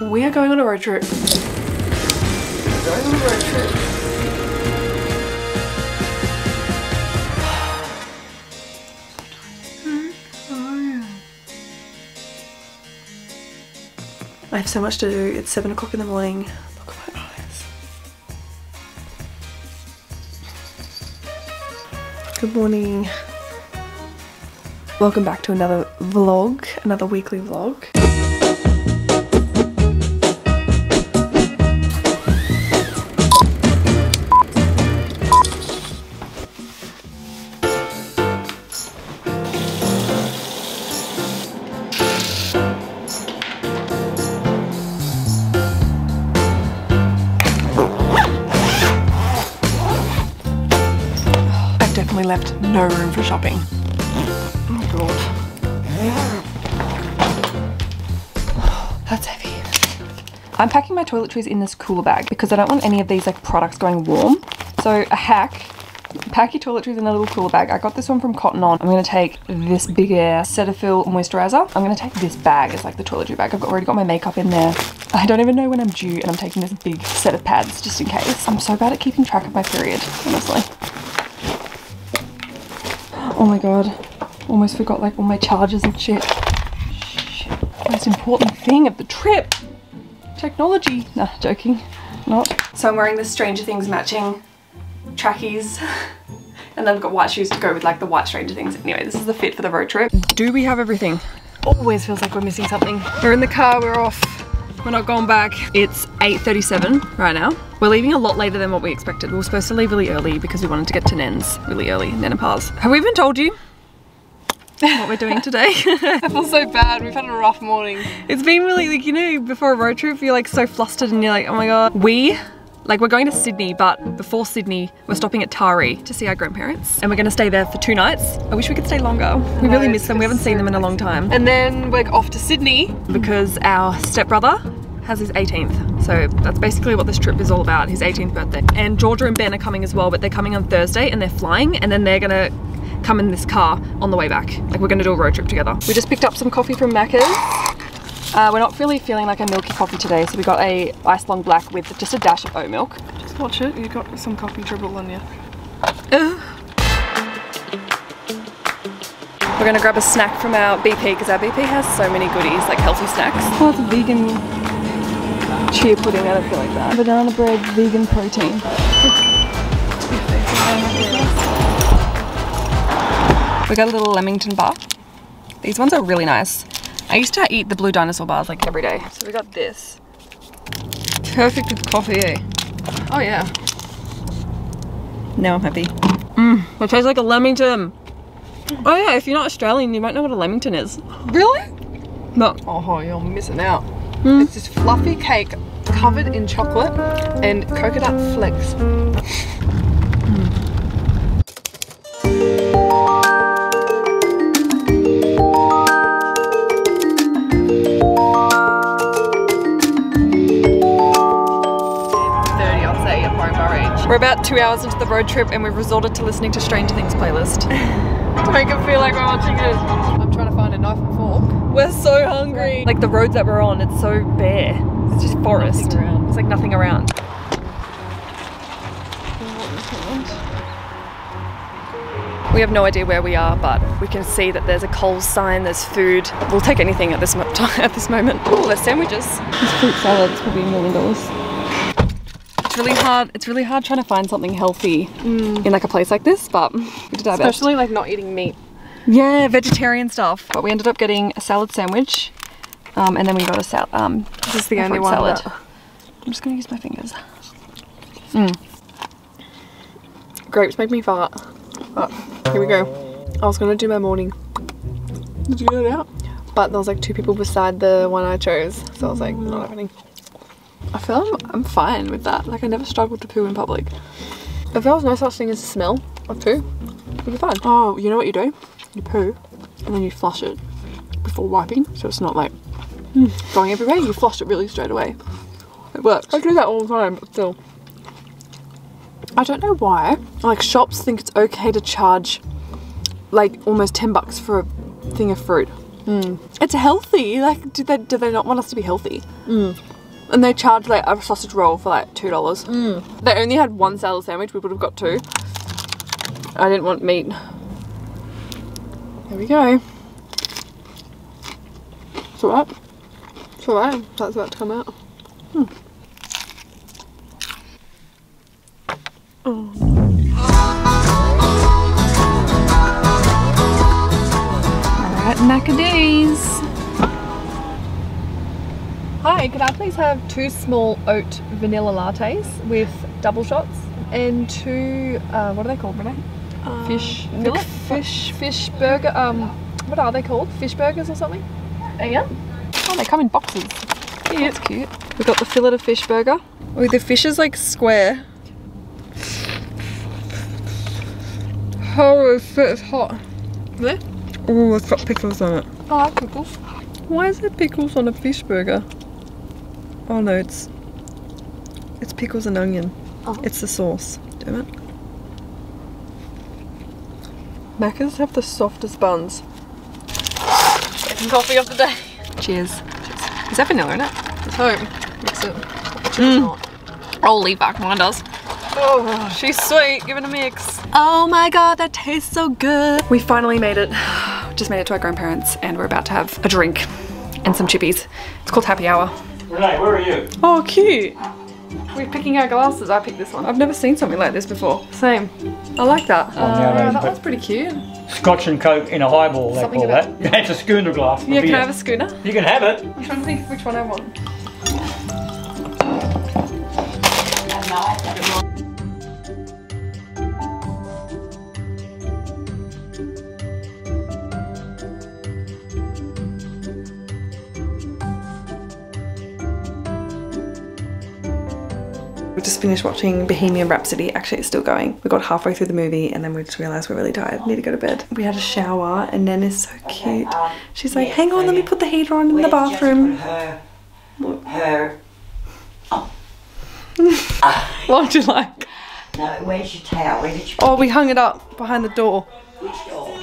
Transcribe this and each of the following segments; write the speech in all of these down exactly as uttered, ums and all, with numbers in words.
We are going on a road trip. We're going on a road trip. I have so much to do. It's seven o'clock in the morning. Look at my eyes. Good morning. Welcome back to another vlog, another weekly vlog. I've definitely left no room for shopping. That's heavy. I'm packing my toiletries in this cooler bag because I don't want any of these like products going warm. So a hack, pack your toiletries in a little cooler bag. I got this one from Cotton On. I'm going to take this big air Cetaphil moisturizer. I'm going to take this bag. It's like the toiletry bag. I've already got my makeup in there. I don't even know when I'm due and I'm taking this big set of pads just in case. I'm so bad at keeping track of my period, honestly. Oh my god. Almost forgot like all my chargers and shit. Most important thing of the trip, technology. Nah, joking, not. So I'm wearing the Stranger Things matching trackies and then I've got white shoes to go with like the white Stranger Things. Anyway, this is the fit for the road trip. Do we have everything? Always feels like we're missing something. We're in the car, we're off. We're not going back. It's eight thirty-seven right now. We're leaving a lot later than what we expected. We were supposed to leave really early because we wanted to get to Nen's really early, Nenapaz. Have we even told you what we're doing today? I feel so bad, we've had a rough morning. It's been really, like, you know, before a road trip you're like so flustered and you're like, oh my god. We, like we're going to Sydney, but before Sydney we're stopping at Tari to see our grandparents and we're gonna stay there for two nights. I wish we could stay longer. We no, really miss them, we haven't so seen them in a long time. And then we're off to Sydney because our stepbrother has his eighteenth, so that's basically what this trip is all about, his eighteenth birthday. And Georgia and Ben are coming as well, but they're coming on Thursday and they're flying and then they're gonna come in this car on the way back. Like we're gonna do a road trip together. We just picked up some coffee from Macca's. Uh, we're not really feeling like a milky coffee today, so we got a iced long black with just a dash of oat milk. Just watch it, you got some coffee dribble on you. Uh. We're gonna grab a snack from our B P, because our B P has so many goodies, like healthy snacks. Oh, it's vegan chia pudding, I don't feel like that. Banana bread, vegan protein. We got a little Leamington bar. These ones are really nice. I used to eat the Blue Dinosaur bars like every day. So we got this. Perfect with coffee, eh? Oh yeah. Now I'm happy. Mmm, it tastes like a Leamington. Oh yeah, if you're not Australian, you might know what a Leamington is. Really? No. Oh, you're missing out. Mm. It's this fluffy cake covered in chocolate and coconut flakes. We're about two hours into the road trip and we've resorted to listening to Stranger Things playlist. To make it feel like we're watching it. I'm trying to find a knife and fork. We're so hungry. Like the roads that we're on, it's so bare. It's just forest. It's like nothing around. We have no idea where we are, but we can see that there's a Coles sign, there's food. We'll take anything at this, mo at this moment. Oh, there's sandwiches. This fruit salad's probably a million dollars. Really hard, it's really hard trying to find something healthy mm. in like a place like this, but we did our best. Especially like not eating meat. Yeah, vegetarian stuff. But we ended up getting a salad sandwich um, and then we got a salad. Um, this is the only one. Salad. That... I'm just going to use my fingers. Mm. Grapes make me fart. But here we go. I was going to do my morning. Did you get it out? But there was like two people beside the one I chose. So I was like, not happening. I feel I'm, I'm fine with that. Like I never struggled to poo in public. If there was no such thing as a smell of poo, it'd be fine. Oh, you know what you do? You poo and then you flush it before wiping, so it's not like mm. going everywhere. You flush it really straight away. It works. I do that all the time, but still. I don't know why. Like shops think it's okay to charge like almost ten bucks for a thing of fruit. Mm. It's healthy. Like do they do they not want us to be healthy? Mm. and they charged like a sausage roll for like two dollars. Mm. They only had one salad sandwich, we would have got two. I didn't want meat. There we go. It's alright. It's alright. That's about to come out. Hmm. Oh. Alright, Macca's. Hi, could I please have two small oat vanilla lattes with double shots and two, uh, what are they called, Renee? Um, fish fillet? Fish, fish burger, um, what are they called? Fish burgers or something? There you go. Oh, they come in boxes. Yeah, it's cute. We've got the fillet of fish burger. Oh, the fish is like square. Holy shit, it's hot. There? Oh, it's got pickles on it. Oh, I have pickles. Why is there pickles on a fish burger? Oh no, it's it's pickles and onion. Oh. It's the sauce. Damn it. Macca's have the softest buns. Get some coffee of the day. Cheers. Cheers. Is that vanilla in it? Let's hope. Mix it. Mm. I'll leave back. Mine does. Oh, she's sweet. Give it a mix. Oh my god, that tastes so good. We finally made it. Just made it to our grandparents, and we're about to have a drink and some chippies. It's called Happy Hour. Renee, where are you? Oh, cute. We're picking our glasses. I picked this one. I've never seen something like this before. Same. I like that. Oh, uh, that one's pretty cute. Scotch and Coke in a highball, they something call that. That's a schooner glass. Yeah, can I have a schooner? You can have it. I'm trying to think which one I want. We just finished watching Bohemian Rhapsody. Actually, it's still going. We got halfway through the movie and then we just realised we're really tired. We need to go to bed. We had a shower and Nan is so cute. She's like, hang on, let me put the heater on in the bathroom. Her, her, oh. What did you like? No, where's your towel? Where did you oh, we hung it up behind the door.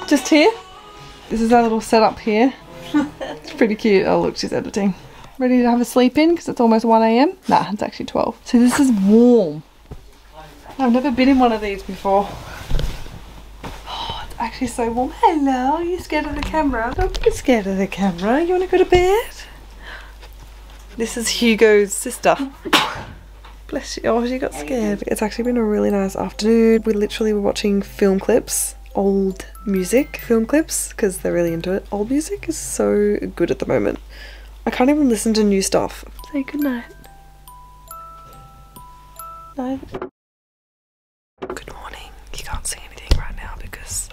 Just here. This is our little setup here. It's pretty cute. Oh look, she's editing. Ready to have a sleep in because it's almost one A M? Nah, it's actually twelve. So this is warm. I've never been in one of these before. Oh, it's actually so warm. Hello, are you scared of the camera? Don't be scared of the camera. You want to go to bed? This is Hugo's sister. Bless you. Oh, she got scared. It's actually been a really nice afternoon. We literally were watching film clips. Old music film clips because they're really into it. Old music is so good at the moment. I can't even listen to new stuff. Say goodnight. Night. Good morning. You can't see anything right now because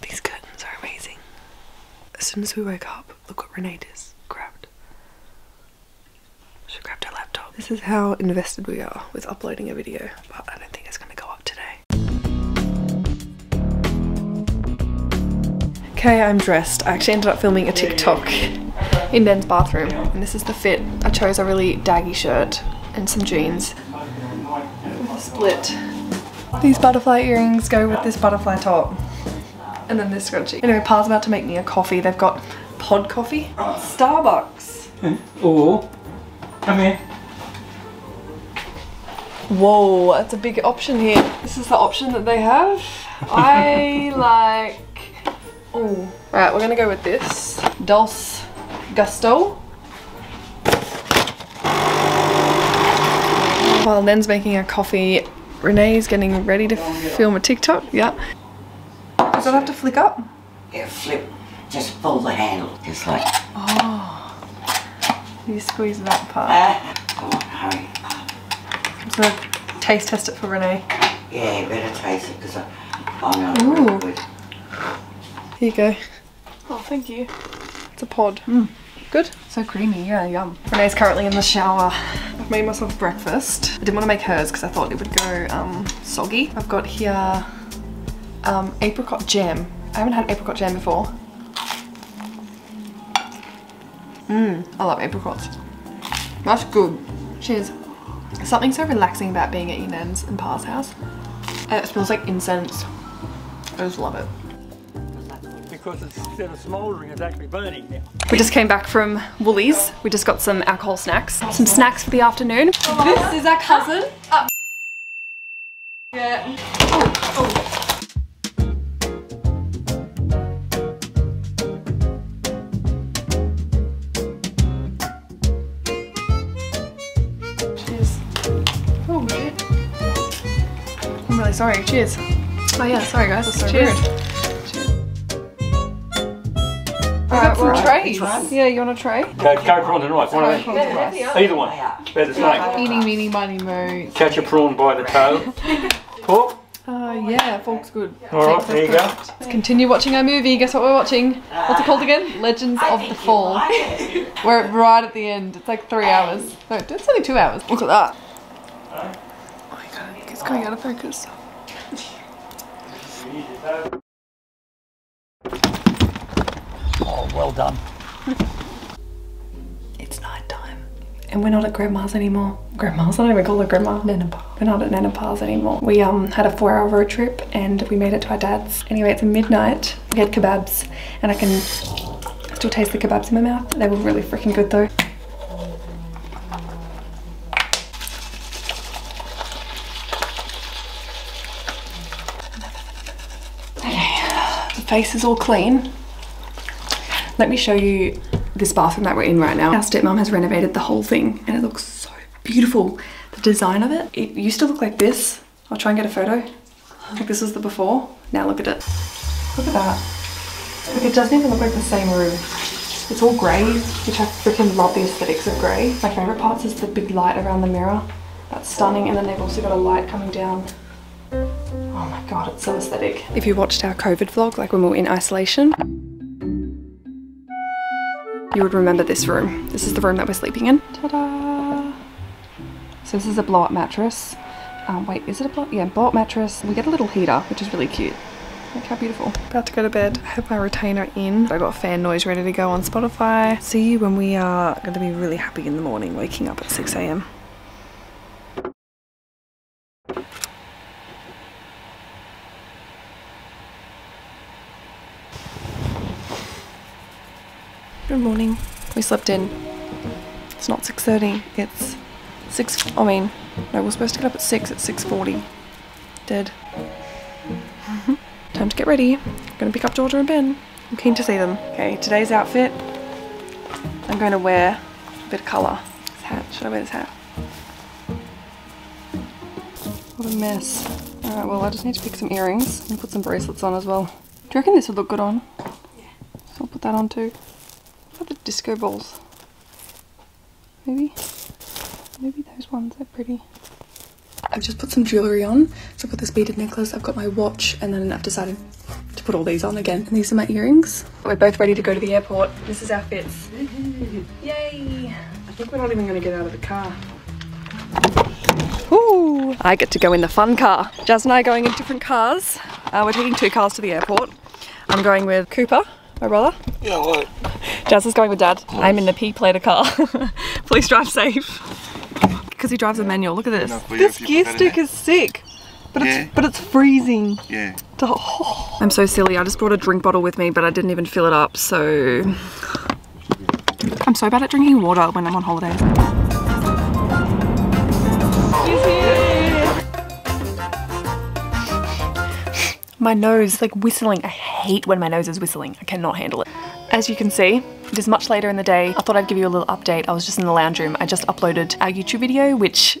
these curtains are amazing. As soon as we woke up, look what Renee just grabbed. She grabbed her laptop. This is how invested we are with uploading a video, but I don't think it's gonna go up today. Okay, I'm dressed. I actually ended up filming a TikTok in Ben's bathroom, and this is the fit. I chose a really daggy shirt and some jeans with a split. These butterfly earrings go with this butterfly top and then this scrunchie. Anyway, Pa's about to make me a coffee. They've got pod coffee, Starbucks. Oh, come here. Whoa, that's a big option here. This is the option that they have. I like, oh. Right, we're gonna go with this. Dolce Gusto. While Nan's making her coffee, Renee's getting ready to film a TikTok. Yeah. Does that have to flick up? Yeah, flip. Just pull the handle. Just like. Oh. You squeeze that part. Uh, come on, hurry. I'm just gonna taste test it for Renee. Yeah, you better taste it because I'm not good. Here you go. Oh, thank you. It's a pod. Mm. Good? So creamy, yeah, yum. Renee's currently in the shower. I've made myself breakfast. I didn't want to make hers because I thought it would go um, soggy. I've got here um, apricot jam. I haven't had apricot jam before. Mmm, I love apricots. That's good. Cheers. There's something so relaxing about being at your nan's and Pa's house. And it smells like incense. I just love it. because it's, instead of smoldering, it's actually burning now. We just came back from Woolies. We just got some alcohol snacks. Some snacks for the afternoon. This is our cousin. Oh. Yeah. Oh. Oh. Sorry, cheers. Oh yeah, sorry guys, that's so cheers. Rude. Cheers. I got some right, trays. Right. Yeah, you want a tray? Go, go prawns and rice, one of them. Either one, better the snake. Eeny, meeny, miny, moe. Catch a prawn by the tail. Pork? Uh, yeah, fork's good. Alright, there you good. Go. Let's continue watching our movie. Guess what we're watching? What's it called again? Legends of the Fall. We're right at the end. It's like three hours. No, it's only two hours. Look at that. Oh my god, it's going out of focus. Oh, well done. It's night time and we're not at grandma's anymore. Grandma's? I don't even call her grandma. Nanapa's. We're not at Nanapa's anymore. We um had a four hour road trip and we made it to our dad's. Anyway, it's midnight. We had kebabs and I can still taste the kebabs in my mouth. They were really freaking good though. Face is all clean. Let me show you this bathroom that we're in right now. Our stepmom has renovated the whole thing and it looks so beautiful. The design of it, it used to look like this. I'll try and get a photo. Like this was the before. Now look at it. Look at that. Like it doesn't even look like the same room. It's all grey, which I freaking love the aesthetics of grey. My favourite parts is the big light around the mirror. That's stunning. And then they've also got a light coming down. Oh my god, it's so aesthetic. If you watched our COVID vlog, like when we were in isolation, you would remember this room. This is the room that we're sleeping in. Ta-da! So this is a blow-up mattress. Um, wait, is it a blow-up? Yeah, blow-up mattress. We get a little heater, which is really cute. Look how beautiful. About to go to bed. I have my retainer in. I got fan noise ready to go on Spotify. See you when we are going to be really happy in the morning, waking up at six A M Good morning. We slept in. It's not six thirty, it's six, I mean, no, we're supposed to get up at six, it's six forty. Dead. Mm-hmm. Time to get ready. I'm gonna pick up Georgia and Ben. I'm keen to see them. Okay, today's outfit, I'm gonna wear a bit of colour. This hat, should I wear this hat? What a mess. All right, well, I just need to pick some earrings and put some bracelets on as well. Do you reckon this would look good on? Yeah. So I'll put that on too. What are the disco balls? Maybe, maybe those ones are pretty. I've just put some jewellery on. So I've got this beaded necklace, I've got my watch, and then I've decided to put all these on again. And these are my earrings. We're both ready to go to the airport. This is our fits. Yay! I think we're not even gonna get out of the car. Ooh, I get to go in the fun car. Jas and I are going in different cars. Uh, we're taking two cars to the airport. I'm going with Cooper, my brother. Yeah, what? Jas is going with Dad. Nice. I'm in the P plater car. Please drive safe. Because he drives a manual. Look at this. This gear stick is sick. But yeah. it's but it's freezing. Yeah. Oh. I'm so silly. I just brought a drink bottle with me, but I didn't even fill it up. So I'm so bad at drinking water when I'm on holidays. My nose is like whistling. I hate when my nose is whistling. I cannot handle it. As you can see, it is much later in the day. I thought I'd give you a little update. I was just in the lounge room. I just uploaded our YouTube video, which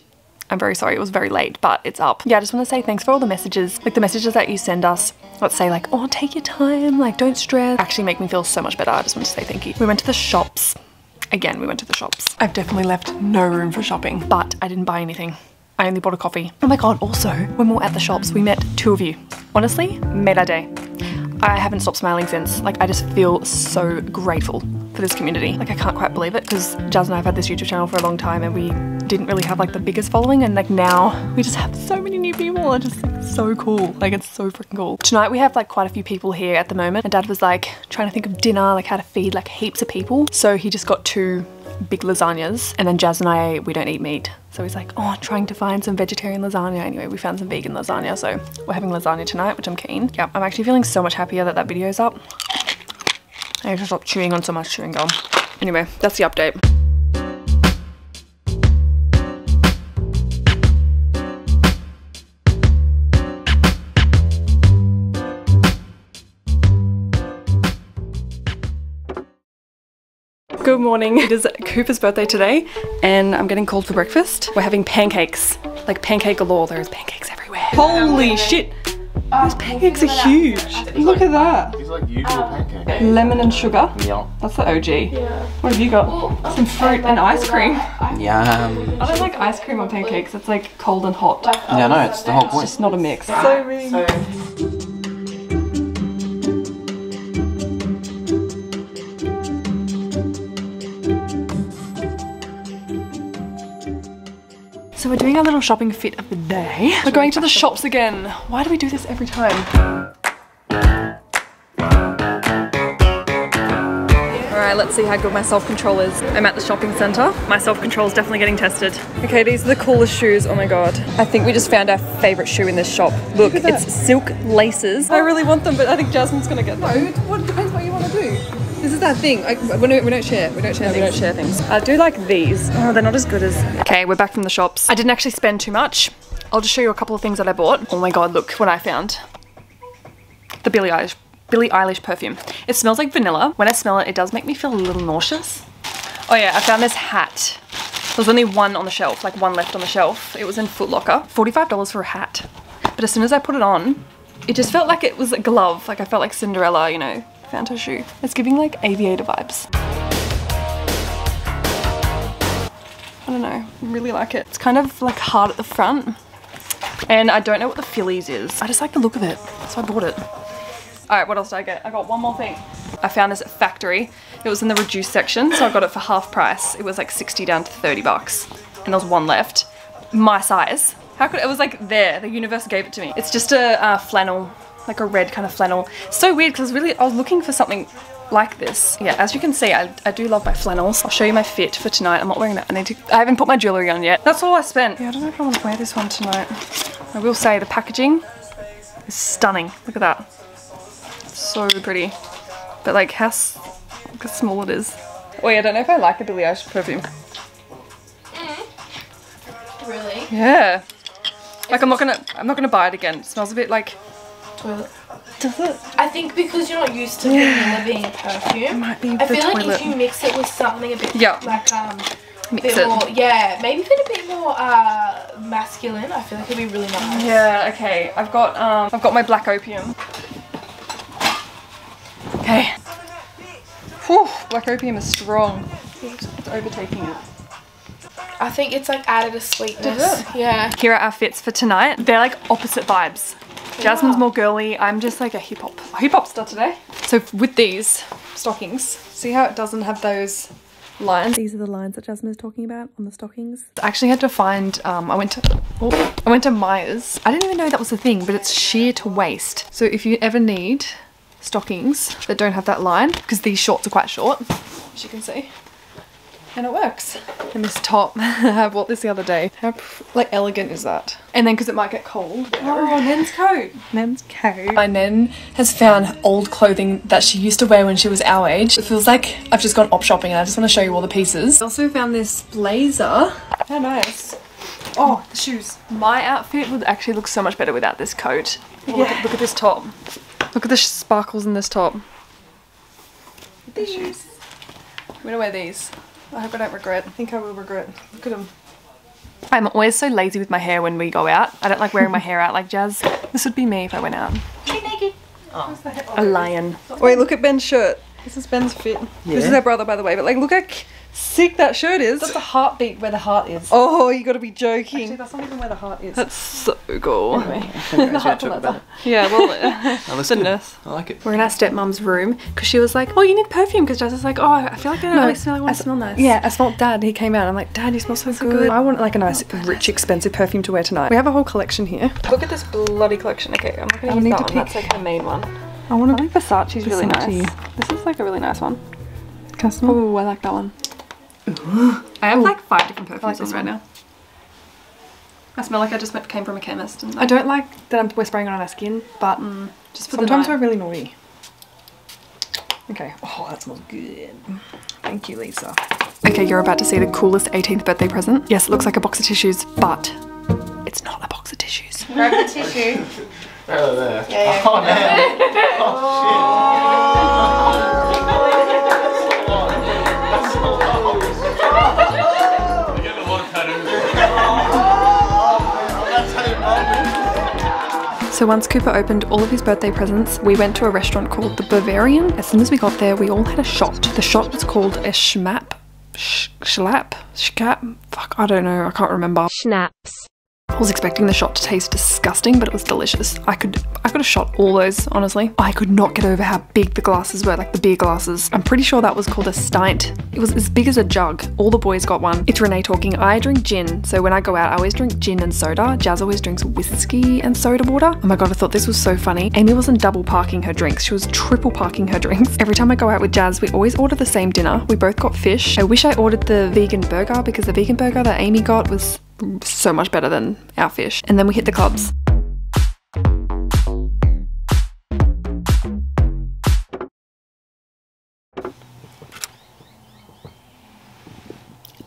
I'm very sorry, it was very late, but it's up. Yeah, I just want to say thanks for all the messages, like the messages that you send us. Let's say like, oh, take your time, like don't stress. Actually make me feel so much better. I just want to say thank you. We went to the shops. Again, we went to the shops. I've definitely left no room for shopping, but I didn't buy anything. I only bought a coffee. Oh my God, also, when we were at the shops, we met two of you. Honestly, made our day. I haven't stopped smiling since. Like, I just feel so grateful for this community. Like, I can't quite believe it because Jas and I have had this YouTube channel for a long time and we didn't really have like the biggest following, and like now we just have so many new people. It's just like so cool. Like, it's so freaking cool. Tonight we have like quite a few people here at the moment, and Dad was like trying to think of dinner, like how to feed like heaps of people. So he just got two big lasagnas, and then Jas and I, we don't eat meat. So he's like, oh, trying to find some vegetarian lasagna. Anyway, we found some vegan lasagna. So we're having lasagna tonight, which I'm keen. Yeah, I'm actually feeling so much happier that that video's up. I have to stop chewing on so much chewing gum. Anyway, that's the update. Good morning. It is Cooper's birthday today and I'm getting called for breakfast. We're having pancakes. Like pancake galore. There's pancakes everywhere. Holy shit! Oh, those pancakes are huge. Like, look at that. These are like usual pancakes. Lemon and sugar. Yeah. That's the O G. Yeah. What have you got? Some fruit and ice cream. Yum. I don't like ice cream on pancakes. It's like cold and hot. Yeah, no, it's the whole point. It's just not a mix. So mean. So we're doing our little shopping fit of the day. We're going to the shops again. Why do we do this every time? All right, let's see how good my self-control is. I'm at the shopping center. My self-control is definitely getting tested. Okay, these are the coolest shoes. Oh my God. I think we just found our favorite shoe in this shop. Look, Look it's silk laces. I really want them, but I think Jasmine's gonna get them. No, it depends what you want to do. This is that thing. I, we, don't, we don't share. We don't share no, things. We don't share things. I do like these. Oh, they're not as good as... Okay, we're back from the shops. I didn't actually spend too much. I'll just show you a couple of things that I bought. Oh my God, look what I found. The Billie Eilish, Billie Eilish perfume. It smells like vanilla. When I smell it, it does make me feel a little nauseous. Oh yeah, I found this hat. There was only one on the shelf, like one left on the shelf. It was in Foot Locker. forty-five dollars for a hat. But as soon as I put it on, it just felt like it was a glove. Like I felt like Cinderella, you know. Found her shoe. It's giving like aviator vibes. I don't know, I really like it. It's kind of like hard at the front and I don't know what the Phillies is. I just like the look of it, so I bought it. All right, what else did I get? I got one more thing. I found this at Factory. It was in the reduced section, so I got it for half price. It was like sixty down to thirty bucks and there was one left. My size. How could, it was like there, the universe gave it to me. It's just a uh, flannel. Like a red kind of flannel. So weird because really I was looking for something like this. Yeah, as you can see, I, I do love my flannels. I'll show you my fit for tonight. I'm not wearing that. I need to, I haven't put my jewelry on yet. That's all I spent. Yeah, I don't know if I want to wear this one tonight. I will say the packaging is stunning. Look at that. So pretty. But like how, look how small it is. Oh yeah, I don't know if I like a Billie Eilish perfume. Mm. Really? Yeah. Like I'm not gonna, I'm not gonna buy it again. It smells a bit like toilet. Does it? I think because you're not used to vanilla being a perfume. It might be I feel toilet. Like if you mix it with something a bit yeah. like um mix bit it. More yeah, maybe a bit a bit more uh masculine, I feel like it'd be really nice. Yeah, okay. I've got um I've got my Black Opium. Okay. Whew, Black Opium is strong. It's overtaking it. I think it's like added a sweetness. Yeah. Here are our fits for tonight. They're like opposite vibes. Jasmine's more girly. I'm just like a hip hop, a hip hop star today. So with these stockings, see how it doesn't have those lines? These are the lines that Jasmine is talking about on the stockings. I actually had to find. Um, I went to, oh, I went to Myers. I didn't even know that was a thing, but it's sheer to waist. So if you ever need stockings that don't have that line, because these shorts are quite short, as you can see, and it works. And this top, I bought this the other day. How like elegant is that? And then because it might get cold. Oh, Nen's coat. Nen's coat. My Nen has found old clothing that she used to wear when she was our age. It feels like I've just gone op shopping and I just want to show you all the pieces. I also found this blazer. How nice. Oh, the shoes. My outfit would actually look so much better without this coat. Yeah. Look at, look at this top. Look at the sparkles in this top. These shoes. I'm gonna wear these. I hope I don't regret. I think I will regret. Look at them. I'm always so lazy with my hair when we go out. I don't like wearing my hair out like Jazz. This would be me if I went out. Naked. Oh. A lion. Wait, look at Ben's shirt. This is Ben's fit. Yeah. This is our brother, by the way. But like, look how sick that shirt is. That's the heartbeat where the heart is. Oh, you got to be joking. Actually, that's not even where the heart is. That's so cool. Anyway, the heart talk about that. Yeah, well, it's a nurse. I like it. We're in our stepmom's room because she was like, "Oh, you need perfume," because Jazz is like, "Oh, I feel like I don't no, really smell like one. I smell nice." Yeah, I smelled Dad. He came out. I'm like, "Dad, you smell so, so good. good." I want like a nice, rich, expensive perfume to wear tonight. We have a whole collection here. Look at this bloody collection. Okay, I'm not gonna use need that to pick. One. That's like the main one. I want to. I think Versace's Versace. really nice. This is like a really nice one. Custom. Oh, I like that one. Ooh. I have Ooh. like five different perfumes like on right now. I smell like I just came from a chemist. And I don't like that I'm, we're spraying it on our skin, but mm, just for sometimes the night. We're really naughty. Okay, oh, that smells good. Thank you, Lisa. Okay, you're about to see the coolest eighteenth birthday present. Yes, it looks like a box of tissues, but it's not a box of tissues. Grab the tissue. Oh, there. Yeah, yeah. Oh, man. Oh, shit. So once Cooper opened all of his birthday presents, we went to a restaurant called The Bavarian. As soon as we got there, we all had a shot. The shot was called a schmap. Sh schlap? Schcap? Fuck, I don't know. I can't remember. Schnaps. I was expecting the shot to taste disgusting, but it was delicious. I could I could have shot all those, honestly. I could not get over how big the glasses were, like the beer glasses. I'm pretty sure that was called a steint. It was as big as a jug. All the boys got one. It's Renee talking. I drink gin, so when I go out, I always drink gin and soda. Jas always drinks whiskey and soda water. Oh my god, I thought this was so funny. Amy wasn't double parking her drinks. She was triple parking her drinks. Every time I go out with Jas, we always order the same dinner. We both got fish. I wish I ordered the vegan burger because the vegan burger that Amy got was so much better than our fish. And then we hit the clubs.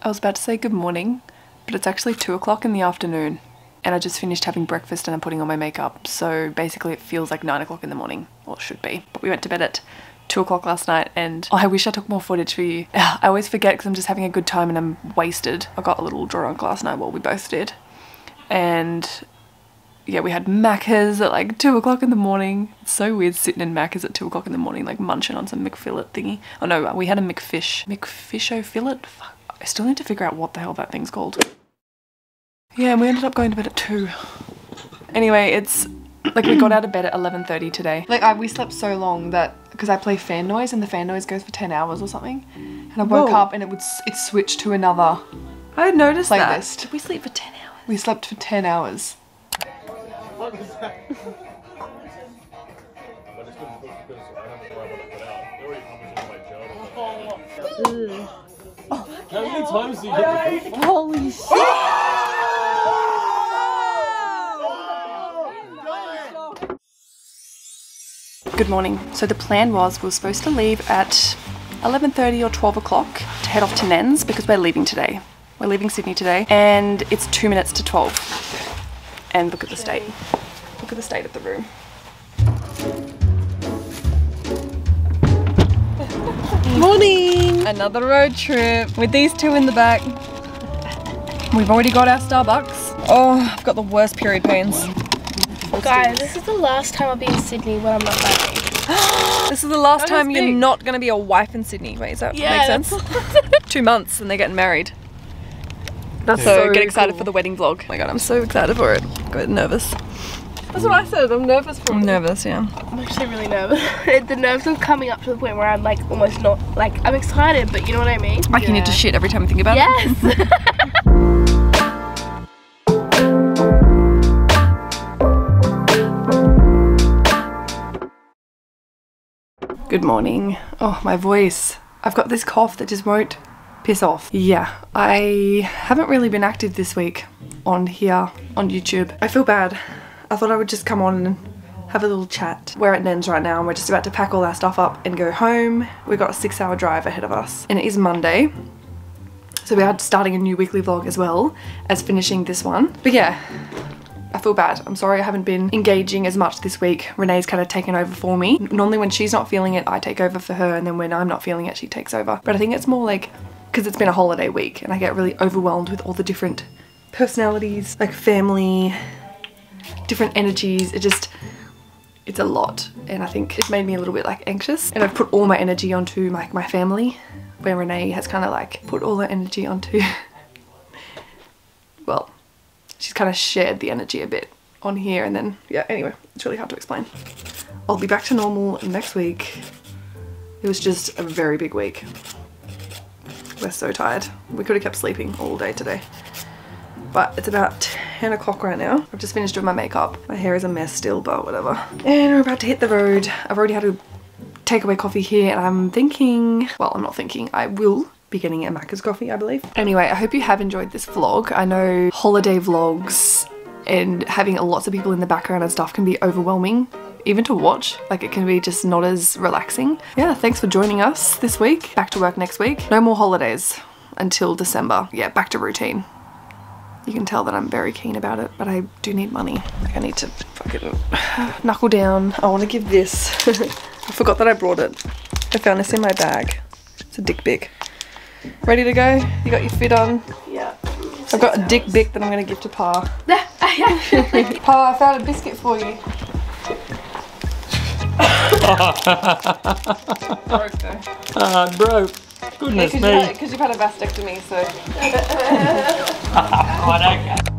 I was about to say good morning, but it's actually two o'clock in the afternoon and I just finished having breakfast and I'm putting on my makeup. So basically it feels like nine o'clock in the morning, or it should be, but we went to bed at two o'clock last night and oh, I wish I took more footage for you. I always forget because I'm just having a good time and I'm wasted. I got a little drunk last night, well, we both did. And yeah, we had Macca's at like two o'clock in the morning. It's so weird sitting in Macca's at two o'clock in the morning, like munching on some McFillet thingy. Oh no, we had a McFish. McFish-o-fillet? Fuck, I still need to figure out what the hell that thing's called. Yeah, and we ended up going to bed at two. Anyway, it's like we got out of bed at eleven thirty today. Like I, we slept so long that, because I play fan noise and the fan noise goes for ten hours or something. And I woke Whoa. up and it would it switched to another I noticed playlist. that. Did we sleep for ten hours? We slept for ten hours. What is that? Holy shit! Good morning. So the plan was we were supposed to leave at eleven thirty or twelve o'clock to head off to Nen's because we're leaving today. We're leaving Sydney today and it's two minutes to twelve. And look at the state. Look at the state of the room. Morning! Another road trip with these two in the back. We've already got our Starbucks. Oh, I've got the worst period pains. Guys, this is the last time I'll be in Sydney when I'm not married. This is the last that time you're not going to be a wife in Sydney. Wait, does that yeah, make sense? Two months and they're getting married. That's yeah. so, so get excited cool. for the wedding vlog. Oh my god, I'm so excited for it. I'm a bit nervous. That's what I said, I'm nervous for it. I'm nervous, yeah. I'm actually really nervous. The nerves are coming up to the point where I'm like almost not, like, I'm excited, but you know what I mean? Like yeah. you need to shit every time I think about yes. it. Yes! Good morning. Oh, my voice. I've got this cough that just won't piss off. Yeah, I haven't really been active this week on here, on YouTube. I feel bad. I thought I would just come on and have a little chat. We're at Nen's right now and we're just about to pack all our stuff up and go home. We've got a six hour drive ahead of us and it is Monday. So we are starting a new weekly vlog as well as finishing this one. But yeah, I feel bad. I'm sorry I haven't been engaging as much this week. Renee's kind of taken over for me. Normally when she's not feeling it, I take over for her, and then when I'm not feeling it, she takes over. But I think it's more like, because it's been a holiday week and I get really overwhelmed with all the different personalities, like family, different energies. It just, it's a lot. And I think it's made me a little bit like anxious. And I've put all my energy onto like my family, where Renee has kind of like put all her energy onto, well, she's kind of shared the energy a bit on here, and then yeah, anyway, it's really hard to explain. I'll be back to normal next week. It was just a very big week. We're so tired. We could have kept sleeping all day today, but it's about ten o'clock right now. I've just finished doing my makeup. My hair is a mess still, but whatever. And we're about to hit the road. I've already had a takeaway coffee here, and I'm thinking, well, I'm not thinking, I will be getting a Macca's coffee, I believe. Anyway, I hope you have enjoyed this vlog. I know holiday vlogs and having lots of people in the background and stuff can be overwhelming even to watch. Like, it can be just not as relaxing. Yeah, thanks for joining us this week. Back to work next week. No more holidays until December. Yeah, back to routine. You can tell that I'm very keen about it, but I do need money. Like, I need to fucking knuckle down. I want to give this. I forgot that I brought it. I found this in my bag. It's a dick pic. Ready to go? You got your fit on? Yeah. I've got a dick pic that I'm going to give to Pa. Pa, I found a biscuit for you. Broke though. Ah, uh, broke. Goodness yeah, cause me. Because you've, you've had a vasectomy, so. I don't care.